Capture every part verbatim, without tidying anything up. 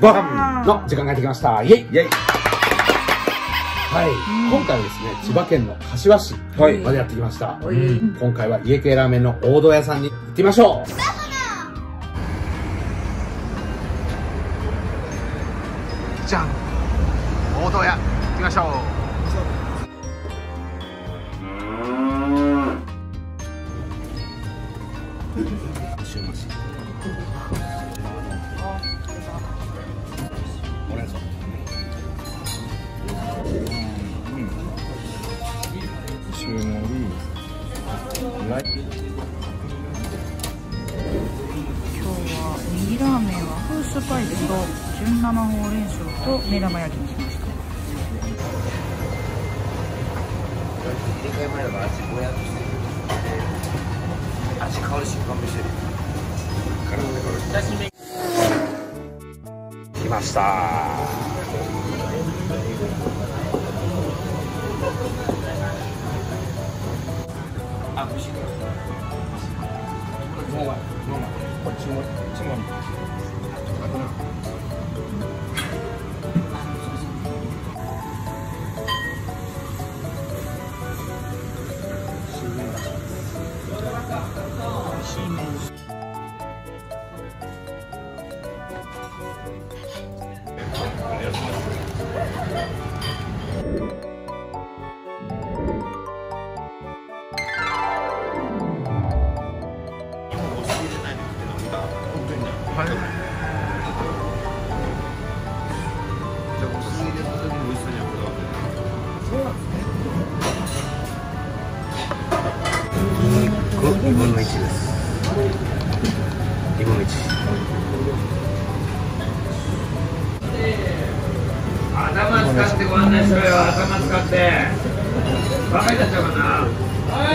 ご飯の時間がやってきました。イエイイエイ。はい、今回はですね、千葉県の柏市までやってきました。今回は家系ラーメンの大戸屋さんに行ってみましょう。じゃん、大戸屋行きましょう。今日はネギラーメンはフースパイスと純生ほうれん草と目玉焼きにしました。来ました。あ、美味しい。もうは、もうは、こっちも、こっちも。にぶんのいちです。にぶんのいち。頭使ってご案内しろよ、頭使って。バカになっちゃうかな。はい。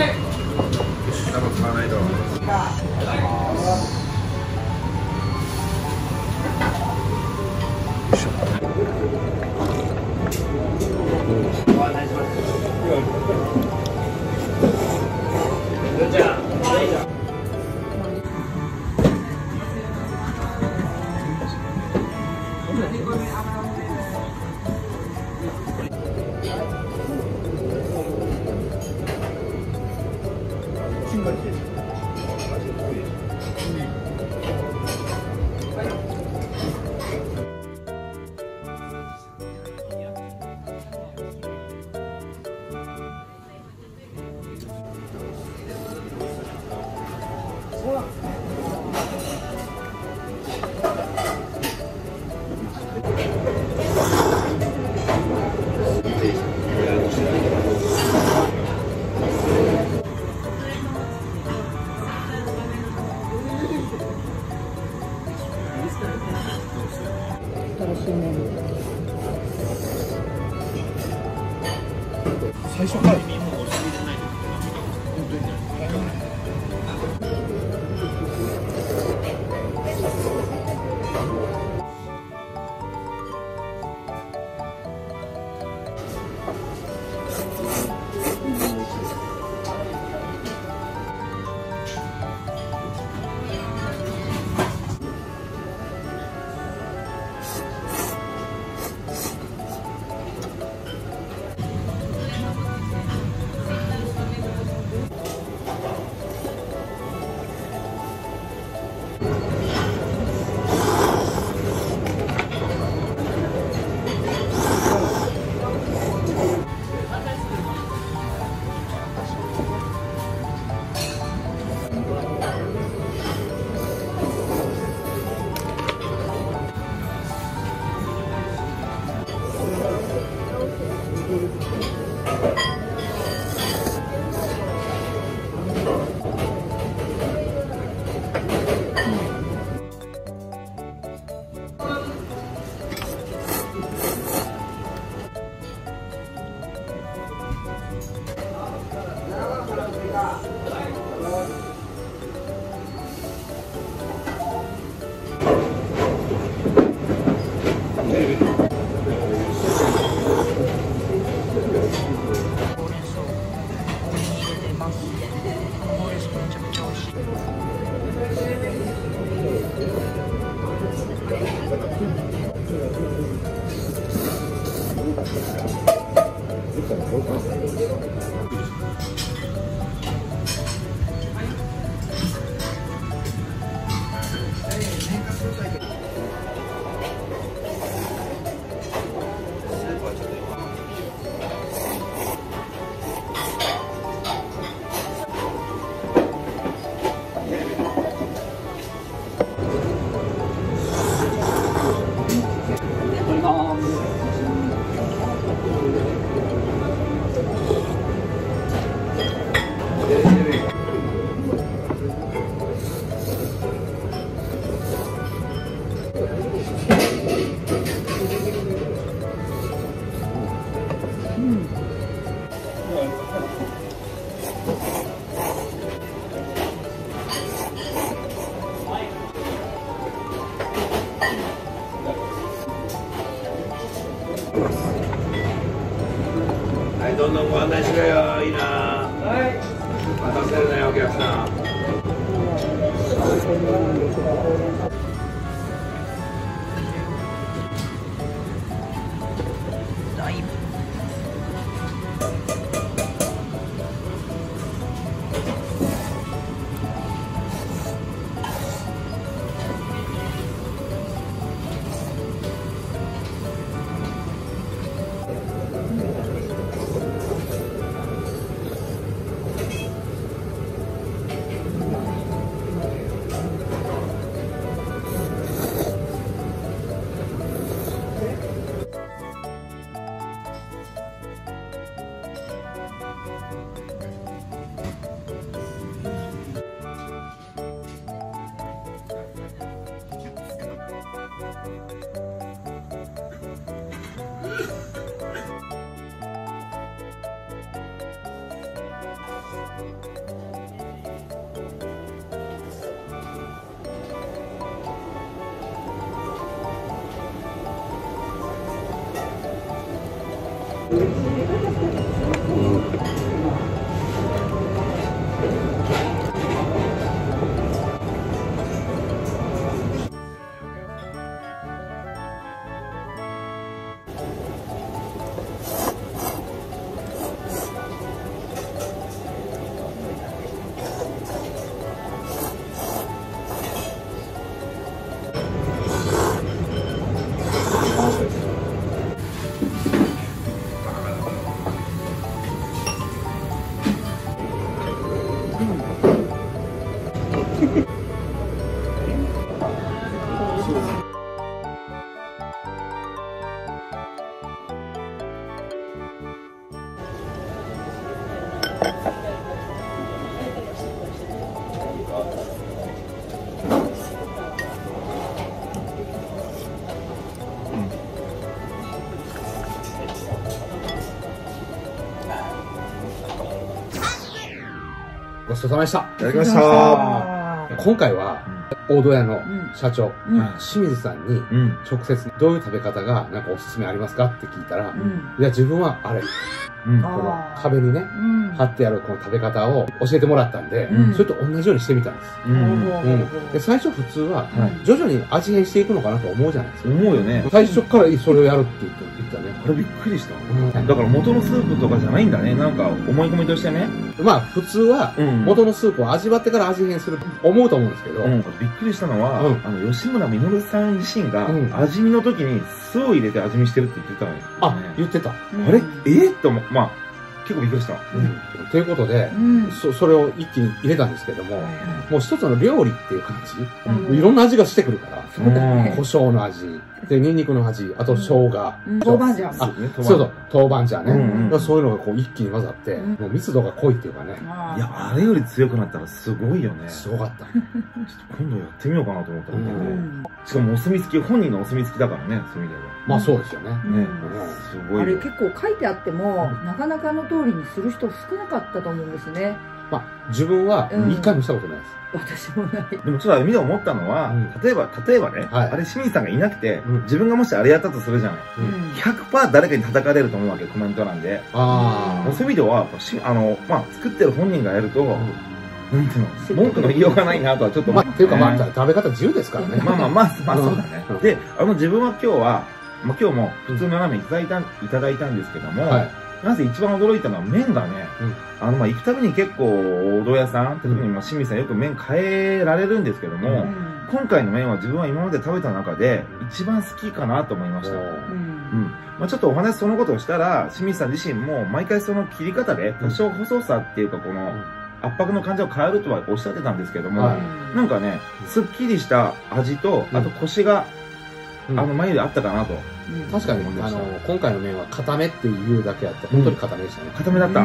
頭使わないと。よいしょ。ご案内します。よっちゃん。最初からはい、どんどんご案内しろよ、いいな。はい。待たせるなよ、お客さん。だいぶ。ごちそうさまでした。いただきました。今回は大戸屋の社長清水さんに直接どういう食べ方がなんかおすすめありますかって聞いたら、いや自分はあれこの壁にね貼ってあるこの食べ方を教えてもらったんで、それと同じようにしてみたんです。最初普通は徐々に味変していくのかなと思うじゃないですか。思うよね。最初からそれをやるって言ったね。あれびっくりした。だから元のスープとかじゃないんだね。なんか思い込みとしてね。まあ普通は元のスープを味わってから味変すると思うと思うんですけど、うん、びっくりしたのは、うん、あの吉村稔さん自身が味見の時に酢を入れて味見してるって言ってたのよ、ね。あ、言ってた、うん、あれええー、と、まあ結構びっくりした、うん、ということで、うん、そ, それを一気に入れたんですけども、うん、もう一つの料理っていう感じ、うん、いろんな味がしてくるから、うん、胡椒の味でニンニクの味、あと生姜、豆板醤、あ、そうそう豆板醤ね。そういうのがこう一気に混ざって、もう密度が濃いっていうかね。いやあれより強くなったらすごいよね。すごかった。ちょっと今度やってみようかなと思ったんだけど。しかもお墨付き、本人のお墨付きだからね、そういう意味では。まあそうですよね。ね、すごい。あれ結構書いてあってもなかなかの通りにする人少なかったと思うんですね。まあ自分は一回もしたことないです。私もない。でもちょっと見て思ったのは、例えば、例えばね、あれ清水さんがいなくて、自分がもしあれやったとするじゃない。ひゃくパーセント 誰かに叩かれると思うわけ、コメント欄で。ああ。そういう意味では、あの、ま、作ってる本人がやると、なんていうの、文句の言いようがないなとはちょっと思って。っていうかまあ、食べ方自由ですからね。まあまあまあ、まあそうだね。で、あの自分は今日は、まあ、今日も普通のラーメンいただいた、うん、いただいたんですけども、はい、なぜ一番驚いたのは麺がね、うん、あのまあ行くたびに結構お堂屋さん、特にまあ清水さんよく麺変えられるんですけども、うん、今回の麺は自分は今まで食べた中で一番好きかなと思いました。うんうんまあ、ちょっとお話そのことをしたら清水さん自身も毎回その切り方で多少細さっていうかこの、うん圧迫の感じを変えるとはおっしゃってたんですけども、はい、なんかねすっきりした味とあとコシが、うん、あの前よりあったかなと、うん、確かにあの今回の麺は固めっていうだけあって本当に固めでしたね。固めだった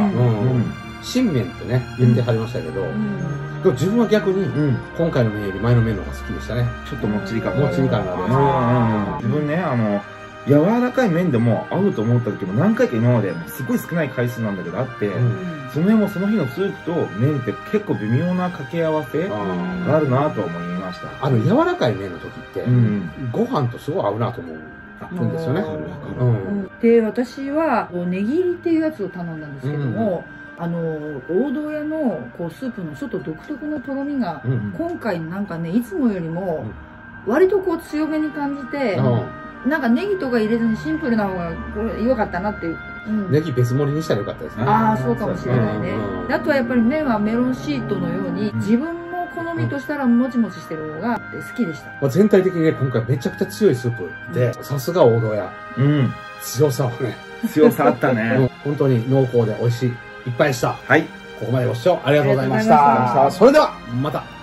新麺ってね言ってはりましたけど、うん、でも自分は逆に、うん、今回の麺より前の麺の方が好きでしたね。ちょっともっちり感もっちり感がある。自分ねあの柔らかい麺でも合うと思った時も何回か今まですごい少ない回数なんだけどあって、うん、その辺もその日のスープと麺って結構微妙な掛け合わせがあるなと思いました。あの柔らかい麺の時って、うん、ご飯とすごい合うなと思うんですよね。で私はネギ入りっていうやつを頼んだんですけども、うん、あの大堂屋のこうスープのちょっと独特のとろみが、うん、今回なんかねいつもよりも割とこう強めに感じて。うんうんなんかネギとか入れずにシンプルな方が良かったなっていう、うん、ネギ別盛りにしたら良かったですね。ああそうかもしれないね。あとはやっぱり麺はメロンシートのように、うん、自分の好みとしたらもちもちしてる方が好きでした、うん、全体的にね今回めちゃくちゃ強いスープで、うん、さすが王道屋、うん、強さをね強さあったね本当に濃厚で美味しいいっぱいでした。はいここまでご視聴ありがとうございました。それではまた。